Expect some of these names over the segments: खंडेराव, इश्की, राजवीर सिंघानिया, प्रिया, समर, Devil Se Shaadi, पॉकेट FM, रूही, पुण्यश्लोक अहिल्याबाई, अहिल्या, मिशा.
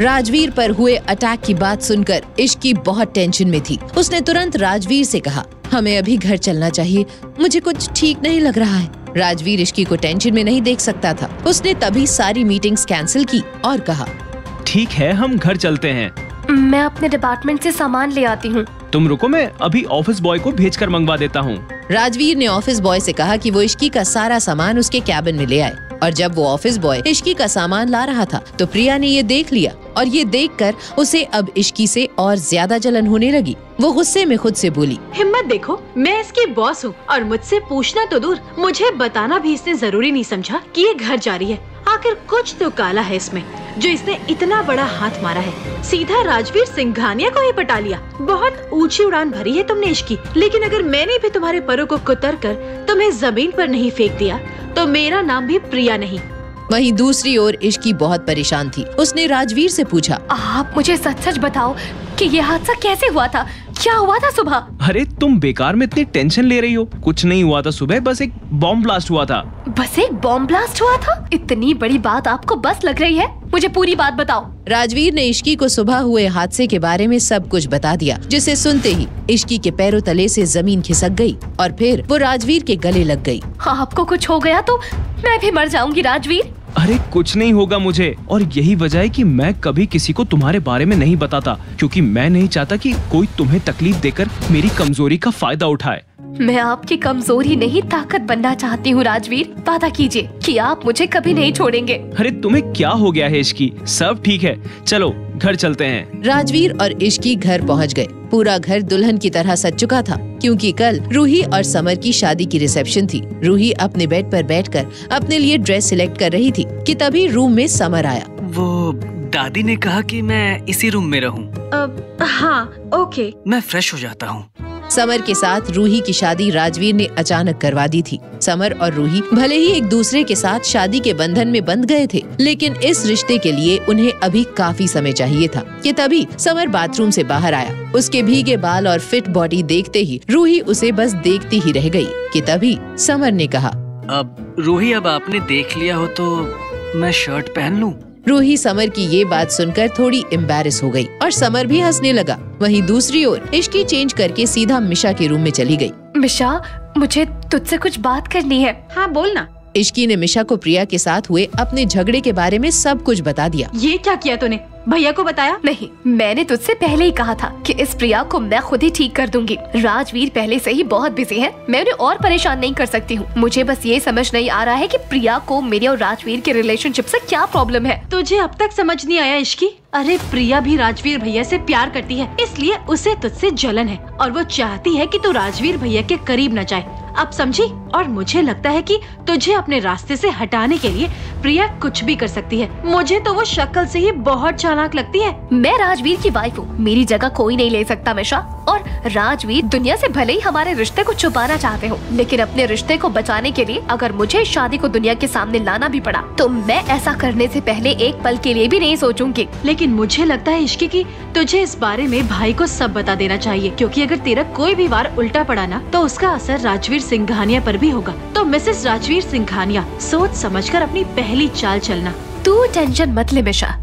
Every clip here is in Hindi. राजवीर पर हुए अटैक की बात सुनकर इश्की बहुत टेंशन में थी। उसने तुरंत राजवीर से कहा, हमें अभी घर चलना चाहिए, मुझे कुछ ठीक नहीं लग रहा है। राजवीर इश्की को टेंशन में नहीं देख सकता था। उसने तभी सारी मीटिंग्स कैंसिल की और कहा, ठीक है हम घर चलते हैं, मैं अपने डिपार्टमेंट से सामान ले आती हूँ। तुम रुको, मैं अभी ऑफिस बॉय को भेजकर मंगवा देता हूँ। राजवीर ने ऑफिस बॉय से कहा कि वो इश्की का सारा सामान उसके कैबिन में ले आए। और जब वो ऑफिस बॉय इश्की का सामान ला रहा था तो प्रिया ने ये देख लिया और ये देखकर उसे अब इश्की से और ज्यादा जलन होने लगी। वो गुस्से में खुद से बोली, हिम्मत देखो, मैं इसकी बॉस हूँ और मुझसे पूछना तो दूर, मुझे बताना भी इसने जरूरी नहीं समझा कि ये घर जा रही है। आखिर कुछ तो काला है इसमें जो इसने इतना बड़ा हाथ मारा है। सीधा राजवीर सिंघानिया को ही पटा लिया। बहुत ऊंची उड़ान भरी है तुमने इश्की, लेकिन अगर मैंने भी तुम्हारे परों को कुतर कर तुम्हें जमीन पर नहीं फेंक दिया तो मेरा नाम भी प्रिया नहीं। वहीं दूसरी ओर इश्की बहुत परेशान थी। उसने राजवीर से पूछा, आप मुझे सच सच बताओ कि ये हादसा कैसे हुआ था, क्या हुआ था सुबह? अरे तुम बेकार में इतनी टेंशन ले रही हो, कुछ नहीं हुआ था सुबह, बस एक बॉम्ब ब्लास्ट हुआ था। बस एक बॉम्ब ब्लास्ट हुआ था? इतनी बड़ी बात आपको बस लग रही है? मुझे पूरी बात बताओ। राजवीर ने इश्की को सुबह हुए हादसे के बारे में सब कुछ बता दिया, जिसे सुनते ही इश्की के पैरों तले से जमीन खिसक गई और फिर वो राजवीर के गले लग गई। आपको कुछ हो गया तो मैं भी मर जाऊंगी राजवीर। अरे कुछ नहीं होगा मुझे, और यही वजह है कि मैं कभी किसी को तुम्हारे बारे में नहीं बताता, क्योंकि मैं नहीं चाहता कि कोई तुम्हें तकलीफ देकर मेरी कमजोरी का फायदा उठाए। मैं आपकी कमजोरी नहीं, ताकत बनना चाहती हूँ राजवीर। वादा कीजिए कि आप मुझे कभी नहीं छोड़ेंगे। अरे तुम्हें क्या हो गया है इश्की, सब ठीक है, चलो घर चलते हैं। राजवीर और इश्की घर पहुँच गए। पूरा घर दुल्हन की तरह सज चुका था, क्योंकि कल रूही और समर की शादी की रिसेप्शन थी। रूही अपने बेड पर बैठकर अपने लिए ड्रेस सिलेक्ट कर रही थी कि तभी रूम में समर आया। वो दादी ने कहा कि मैं इसी रूम में रहूं। हाँ ओके, मैं फ्रेश हो जाता हूँ। समर के साथ रूही की शादी राजवीर ने अचानक करवा दी थी। समर और रूही भले ही एक दूसरे के साथ शादी के बंधन में बंध गए थे, लेकिन इस रिश्ते के लिए उन्हें अभी काफी समय चाहिए था कि तभी समर बाथरूम से बाहर आया। उसके भीगे बाल और फिट बॉडी देखते ही रूही उसे बस देखती ही रह गई कि तभी समर ने कहा, अब रूही अब आपने देख लिया हो तो मैं शर्ट पहन लूं। रूही समर की ये बात सुनकर थोड़ी एम्बैरेस हो गई और समर भी हंसने लगा। वहीं दूसरी ओर इश्की चेंज करके सीधा मिशा के रूम में चली गई। मिशा, मुझे तुझसे कुछ बात करनी है। हाँ बोलना। इश्की ने मिशा को प्रिया के साथ हुए अपने झगड़े के बारे में सब कुछ बता दिया। ये क्या किया तूने, भैया को बताया? नहीं, मैंने तुझसे पहले ही कहा था कि इस प्रिया को मैं खुद ही ठीक कर दूंगी। राजवीर पहले से ही बहुत बिजी है, मैं उन्हें और परेशान नहीं कर सकती हूँ। मुझे बस ये समझ नहीं आ रहा है कि प्रिया को मेरे और राजवीर के रिलेशनशिप से क्या प्रॉब्लम है। तुझे अब तक समझ नहीं आया इश्की? अरे प्रिया भी राजवीर भैया से प्यार करती है, इसलिए उसे तुझसे जलन है और वो चाहती है कि तू राजवीर भैया के करीब न जाए। अब समझी? और मुझे लगता है कि तुझे अपने रास्ते से हटाने के लिए प्रिया कुछ भी कर सकती है। मुझे तो वो शक्ल से ही बहुत चालाक लगती है। मैं राजवीर की वाइफ हूँ, मेरी जगह कोई नहीं ले सकता मिशा। और राजवीर दुनिया से भले ही हमारे रिश्ते को छुपाना चाहते हो, लेकिन अपने रिश्ते को बचाने के लिए अगर मुझे शादी को दुनिया के सामने लाना भी पड़ा तो मैं ऐसा करने से पहले एक पल के लिए भी नहीं सोचूंगी। लेकिन मुझे लगता है इश्की की तुझे इस बारे में भाई को सब बता देना चाहिए, क्योंकि अगर तेरा कोई भी वार उल्टा पड़ा ना तो उसका असर राजवीर सिंघानिया पर भी होगा। तो मिसेस राजवीर सिंघानिया, सोच समझकर अपनी पहली चाल चलना। तू टेंशन मत ले मिशा,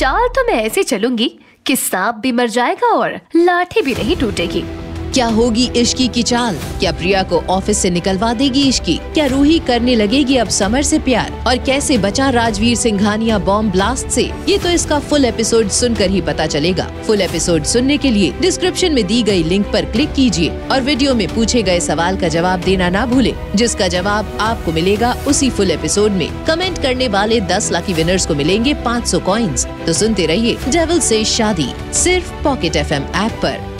चाल तो मैं ऐसे चलूंगी कि सांप भी मर जाएगा और लाठी भी नहीं टूटेगी। क्या होगी इश्की की चाल? क्या प्रिया को ऑफिस से निकलवा देगी इश्की? क्या रूही करने लगेगी अब समर से प्यार? और कैसे बचा राजवीर सिंघानिया बॉम्ब ब्लास्ट से? ये तो इसका फुल एपिसोड सुनकर ही पता चलेगा। फुल एपिसोड सुनने के लिए डिस्क्रिप्शन में दी गई लिंक पर क्लिक कीजिए और वीडियो में पूछे गए सवाल का जवाब देना ना भूले, जिसका जवाब आपको मिलेगा उसी फुल एपिसोड में। कमेंट करने वाले 10 लकी विनर्स को मिलेंगे 500 कॉइन्स। तो सुनते रहिए डेविल से शादी, सिर्फ पॉकेट FM ऐप पर।